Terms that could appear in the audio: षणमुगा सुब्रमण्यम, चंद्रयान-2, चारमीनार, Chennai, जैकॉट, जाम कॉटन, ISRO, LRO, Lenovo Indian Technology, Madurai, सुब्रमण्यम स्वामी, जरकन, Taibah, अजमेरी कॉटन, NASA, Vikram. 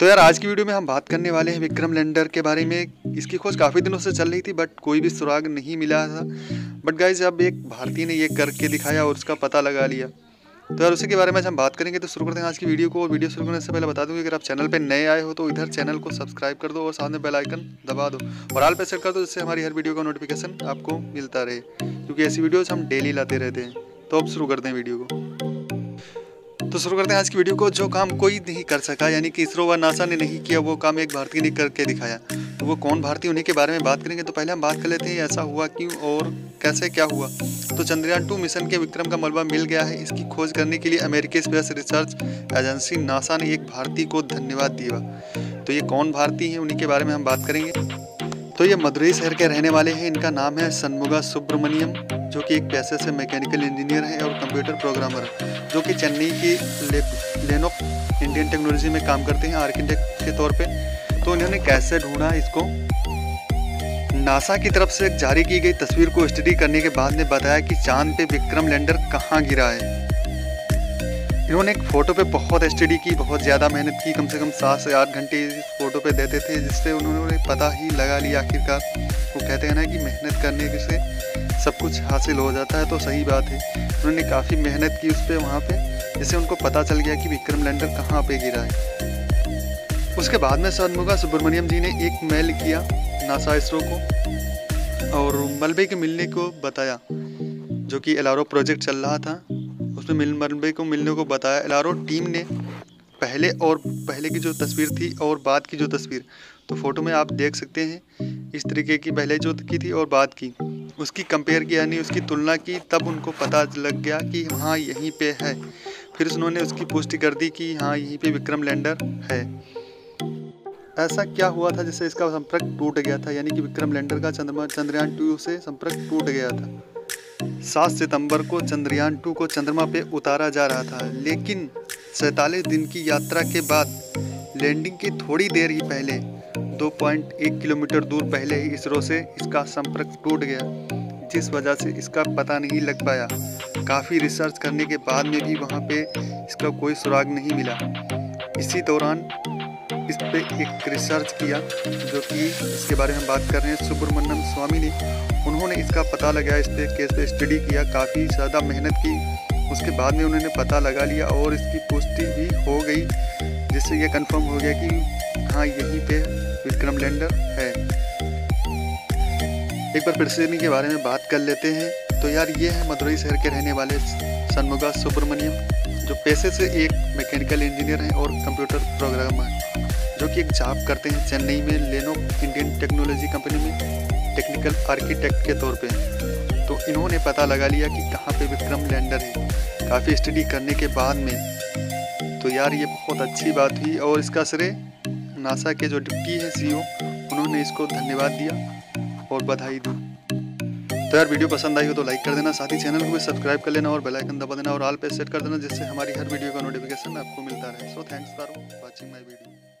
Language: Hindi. तो यार आज की वीडियो में हम बात करने वाले हैं विक्रम लैंडर के बारे में। इसकी खोज काफ़ी दिनों से चल रही थी बट कोई भी सुराग नहीं मिला था। बट गाइज अब एक भारतीय ने ये करके दिखाया और उसका पता लगा लिया। तो यार उसी के बारे में आज हम बात करेंगे। तो शुरू करते हैं आज की वीडियो को। और वीडियो शुरू करने से पहले बता दूंगी अगर आप चैनल पर नए आए हो तो इधर चैनल को सब्सक्राइब कर दो और साथ में बेल आइकन दबा दो और ऑल पे सेट कर दो, जिससे हमारी हर वीडियो का नोटिफिकेशन आपको मिलता रहे, क्योंकि ऐसी वीडियोज़ हम डेली लाते रहते हैं। तो अब शुरू करते हैं वीडियो को। तो शुरू करते हैं आज की वीडियो को। जो काम कोई नहीं कर सका, यानी कि इसरो व नासा ने नहीं किया, वो काम एक भारतीय ने करके दिखाया। तो वो कौन भारतीय, उन्हीं के बारे में बात करेंगे। तो पहले हम बात कर लेते हैं ऐसा हुआ क्यों और कैसे क्या हुआ। तो चंद्रयान-2 मिशन के विक्रम का मलबा मिल गया है। इसकी खोज करने के लिए अमेरिकी स्पेस रिसर्च एजेंसी नासा ने एक भारतीय को धन्यवाद दिया। तो ये कौन भारतीय हैं, उन्हीं के बारे में हम बात करेंगे। तो ये मदुरई शहर के रहने वाले हैं। इनका नाम है षणमुगा सुब्रमण्यम, जो कि एक पैसे से मैकेनिकल इंजीनियर है और कंप्यूटर प्रोग्रामर, जो कि चेन्नई की लेनोवो इंडियन टेक्नोलॉजी में काम करते हैं आर्किटेक्ट के तौर पे। तो इन्होंने कैसे ढूंढा इसको, नासा की तरफ से जारी की गई तस्वीर को स्टडी करने के बाद ने बताया कि चांद पे विक्रम लैंडर कहाँ गिरा है। इन्होंने एक फ़ोटो पे बहुत स्टडी की, बहुत ज़्यादा मेहनत की, कम से कम 7 से 8 घंटे फ़ोटो पे देते थे, जिससे उन्होंने पता ही लगा लिया आखिरकार। वो कहते हैं ना कि मेहनत करने से सब कुछ हासिल हो जाता है, तो सही बात है। उन्होंने काफ़ी मेहनत की उस पर वहाँ पर, जिससे उनको पता चल गया कि विक्रम लैंडर कहाँ पे गिरा है। उसके बाद में षणमुगा सुब्रमण्यम जी ने एक मेल किया नासा इसरो को और मलबे के मिलने को बताया, जो कि LRO प्रोजेक्ट चल रहा था, उसमें मलबे को मिलने को बताया। LRO टीम ने पहले की जो तस्वीर थी और बाद की जो तस्वीर, तो फ़ोटो में आप देख सकते हैं इस तरीके की पहले जो की थी और बाद की, उसकी कंपेयर की, यानी उसकी तुलना की। तब उनको पता लग गया कि हाँ यहीं पे है। फिर उन्होंने उसकी पुष्टि कर दी कि हाँ यहीं पे विक्रम लैंडर है। ऐसा क्या हुआ था जिससे इसका संपर्क टूट गया था, यानी कि विक्रम लैंडर का चंद्रयान-2 से संपर्क टूट गया था। 7 सितंबर को चंद्रयान-2 को चंद्रमा पे उतारा जा रहा था, लेकिन 47 दिन की यात्रा के बाद लैंडिंग के थोड़ी देर ही पहले 2.1 किलोमीटर दूर पहले ही इसरो से इसका संपर्क टूट गया, जिस वजह से इसका पता नहीं लग पाया। काफ़ी रिसर्च करने के बाद में भी वहाँ पे इसका कोई सुराग नहीं मिला। इसी दौरान इस पे एक रिसर्च किया, जो कि इसके बारे में हम बात कर रहे हैं सुब्रमण्यम स्वामी ने, उन्होंने इसका पता लगाया, इस पे केस पे स्टडी किया, काफ़ी ज़्यादा मेहनत की। उसके बाद में उन्होंने पता लगा लिया और इसकी पुष्टि भी हो गई, जिससे ये कंफर्म हो गया कि हाँ यहीं पे विक्रम लैंडर है। एक बार फिर से इन्हीं के बारे में बात कर लेते हैं। तो यार ये है मदुरई शहर के रहने वाले षणमुगा सुब्रमण्यम, जो पेशे से एक मैकेनिकल इंजीनियर हैं और कंप्यूटर प्रोग्रामर हैं, जो कि एक जॉब करते हैं चेन्नई में लेनोवो इंडियन टेक्नोलॉजी कंपनी में टेक्निकल आर्किटेक्ट के तौर पे। तो इन्होंने पता लगा लिया कि कहाँ पे विक्रम लैंडर है, काफ़ी स्टडी करने के बाद में। तो यार ये बहुत अच्छी बात हुई और इसका श्रेय नासा के जो डिप्टी है CEO, उन्होंने इसको धन्यवाद दिया और बधाई दी। तो यार वीडियो पसंद आई हो तो लाइक कर देना, साथ ही चैनल को सब्सक्राइब कर लेना और बेल आइकन दबा देना और ऑल पे सेट कर देना, जिससे हमारी हर वीडियो का नोटिफिकेशन आपको मिलता रहे। So thanks for watching my video.